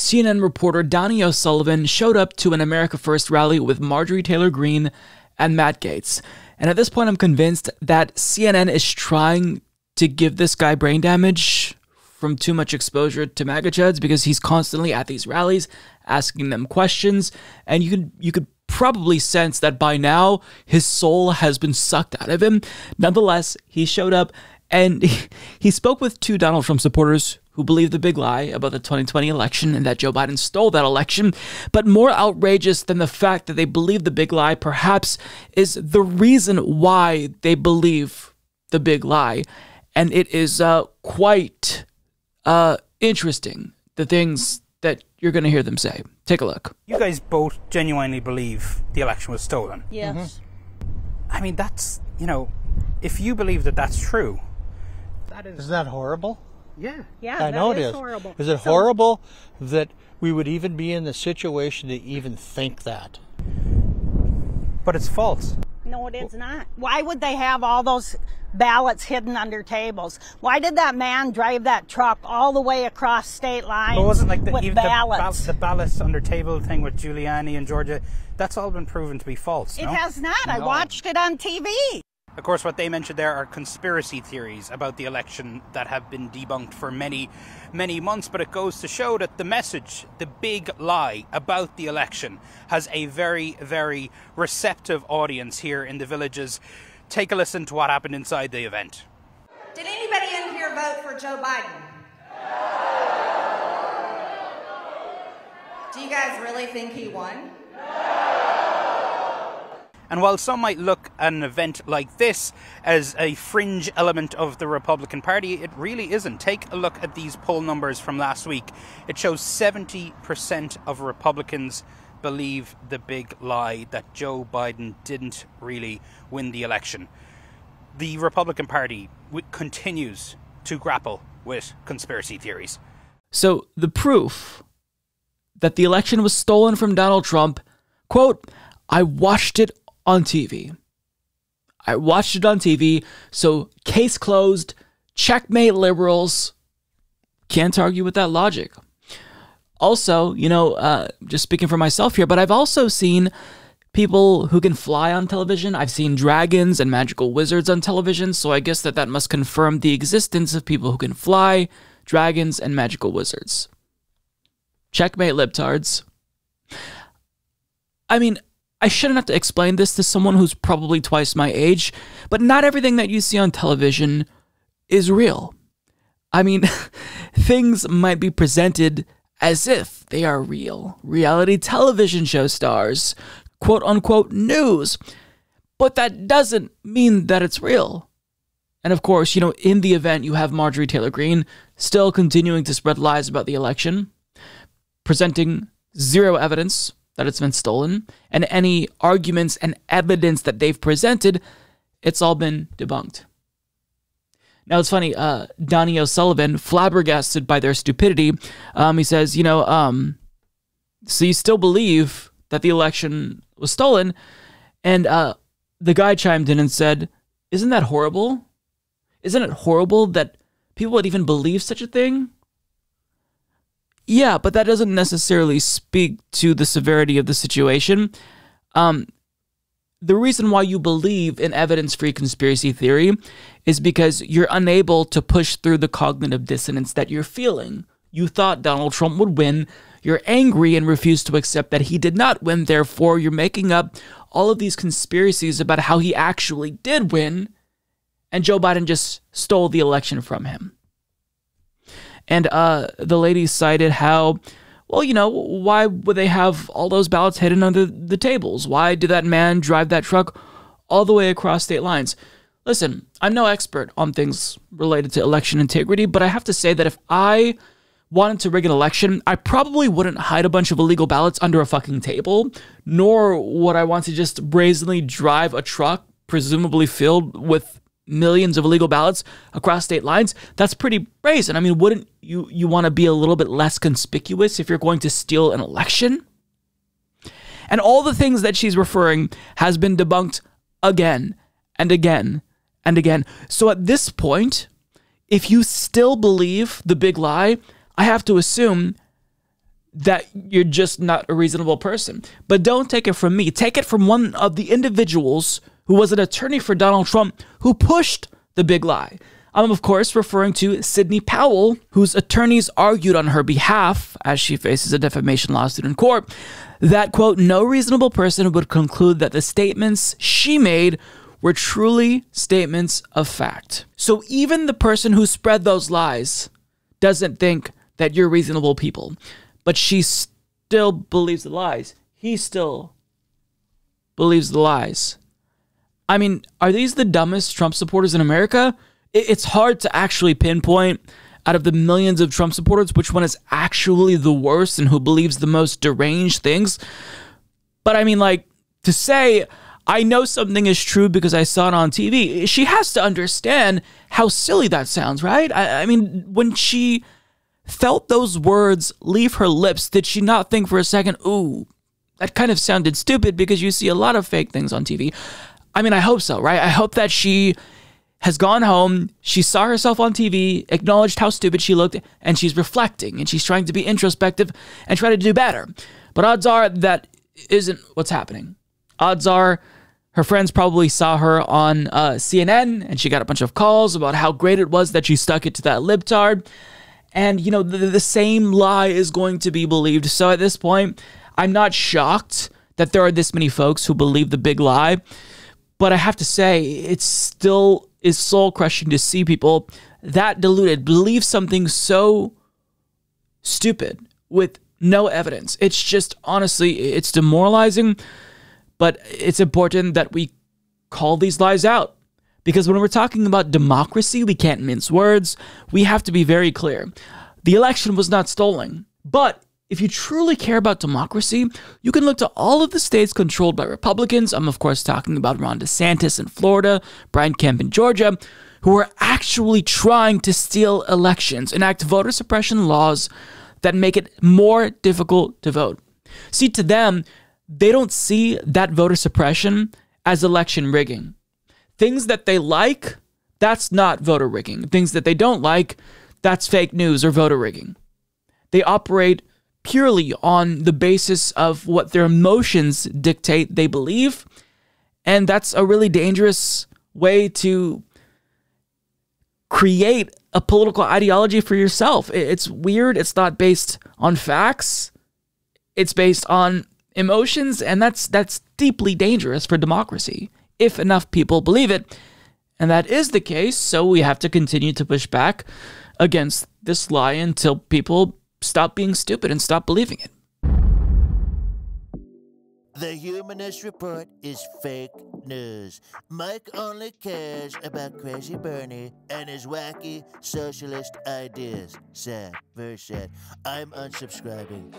CNN reporter Donnie O'Sullivan showed up to an America First rally with Marjorie Taylor Greene and Matt Gaetz. And at this point, I'm convinced that CNN is trying to give this guy brain damage from too much exposure to MAGA chuds, because he's constantly at these rallies asking them questions. And you could probably sense that by now his soul has been sucked out of him. Nonetheless, he showed up and he spoke with two Donald Trump supporters who believed the big lie about the 2020 election and that Joe Biden stole that election. But more outrageous than the fact that they believe the big lie, perhaps, is the reason why they believe the big lie. And it is quite interesting, the things that you're going to hear them say. Take a look. You guys both genuinely believe the election was stolen. Yes. Mm-hmm. I mean, that's, you know, if you believe that that's true, that is... Isn't that horrible? Yeah. Yeah, I know it is. Horrible. Is it horrible that we would even be in the situation to even think that? But it's false. No, it is not. Why would they have all those ballots hidden under tables? Why did that man drive that truck all the way across state lines with ballots? The ballots under table thing with Giuliani in Georgia, that's all been proven to be false. It has not. No. I watched it on TV. Of course, what they mentioned there are conspiracy theories about the election that have been debunked for many, many months, but it goes to show that the message, the big lie about the election, has a very, very receptive audience here in the villages. Take a listen to what happened inside the event. Did anybody in here vote for Joe Biden? Do you guys really think he won? And while some might look at an event like this as a fringe element of the Republican Party, it really isn't. Take a look at these poll numbers from last week. It shows 70% of Republicans believe the big lie that Joe Biden didn't really win the election. The Republican Party continues to grapple with conspiracy theories. So the proof that the election was stolen from Donald Trump, quote, I watched it on TV. I watched it on TV, so case closed, checkmate liberals. Can't argue with that logic. Also, you know, just speaking for myself here, but I've also seen people who can fly on television. I've seen dragons and magical wizards on television, so I guess that must confirm the existence of people who can fly, dragons, and magical wizards. Checkmate libtards. I mean, I shouldn't have to explain this to someone who's probably twice my age, but not everything that you see on television is real. I mean, things might be presented as if they are real. Reality television show stars, quote-unquote news, but that doesn't mean that it's real. And of course, you know, in the event you have Marjorie Taylor Greene still continuing to spread lies about the election, presenting zero evidence that it's been stolen, and any arguments and evidence that they've presented, it's all been debunked. Now, it's funny, Donnie O'Sullivan, flabbergasted by their stupidity, he says, you know, so you still believe that the election was stolen? And the guy chimed in and said, isn't that horrible? Isn't it horrible that people would even believe such a thing? Yeah, but that doesn't necessarily speak to the severity of the situation. The reason why you believe in evidence-free conspiracy theory is because you're unable to push through the cognitive dissonance that you're feeling. You thought Donald Trump would win. You're angry and refuse to accept that he did not win. Therefore, you're making up all of these conspiracies about how he actually did win, and Joe Biden just stole the election from him. And the lady cited how, well, you know, why would they have all those ballots hidden under the tables? Why did that man drive that truck all the way across state lines? Listen, I'm no expert on things related to election integrity, but I have to say that if I wanted to rig an election, I probably wouldn't hide a bunch of illegal ballots under a fucking table, nor would I want to just brazenly drive a truck presumably filled with millions of illegal ballots across state lines. That's pretty brazen. I mean, wouldn't you want to be a little bit less conspicuous if you're going to steal an election? And all the things that she's referring has been debunked again and again and again. So at this point, if you still believe the big lie, I have to assume that you're just not a reasonable person. But don't take it from me. Take it from one of the individuals who was an attorney for Donald Trump who pushed the big lie. I'm, of course, referring to Sidney Powell, whose attorneys argued on her behalf, as she faces a defamation lawsuit in court, that, quote, no reasonable person would conclude that the statements she made were truly statements of fact. So even the person who spread those lies doesn't think that you're reasonable people, but she still believes the lies. He still believes the lies. I mean, are these the dumbest Trump supporters in America? It's hard to actually pinpoint out of the millions of Trump supporters which one is actually the worst and who believes the most deranged things. But I mean, like, to say, I know something is true because I saw it on TV, she has to understand how silly that sounds, right? I mean, when she felt those words leave her lips, did she not think for a second, ooh, that kind of sounded stupid, because you see a lot of fake things on TV? I mean, I hope so, right? I hope that she has gone home, she saw herself on TV, acknowledged how stupid she looked, and she's reflecting, and she's trying to be introspective and try to do better. But odds are that isn't what's happening. Odds are her friends probably saw her on CNN, and she got a bunch of calls about how great it was that she stuck it to that libtard. And, you know, the same lie is going to be believed. So at this point, I'm not shocked that there are this many folks who believe the big lie. But I have to say, it still is soul-crushing to see people that deluded believe something so stupid with no evidence. It's just, honestly, it's demoralizing. But it's important that we call these lies out, because when we're talking about democracy, we can't mince words. We have to be very clear. The election was not stolen. But if you truly care about democracy, you can look to all of the states controlled by Republicans. I'm, of course, talking about Ron DeSantis in Florida, Brian Kemp in Georgia, who are actually trying to steal elections, enact voter suppression laws that make it more difficult to vote. See, to them, they don't see that voter suppression as election rigging. Things that they like, that's not voter rigging. Things that they don't like, that's fake news or voter rigging. They operate purely on the basis of what their emotions dictate they believe, and that's a really dangerous way to create a political ideology for yourself. It's weird. It's not based on facts. It's based on emotions, and that's deeply dangerous for democracy if enough people believe it. And that is the case, so we have to continue to push back against this lie until people stop being stupid and stop believing it. The Humanist Report is fake news. Mike only cares about Crazy Bernie and his wacky socialist ideas. Sad, very sad. I'm unsubscribing.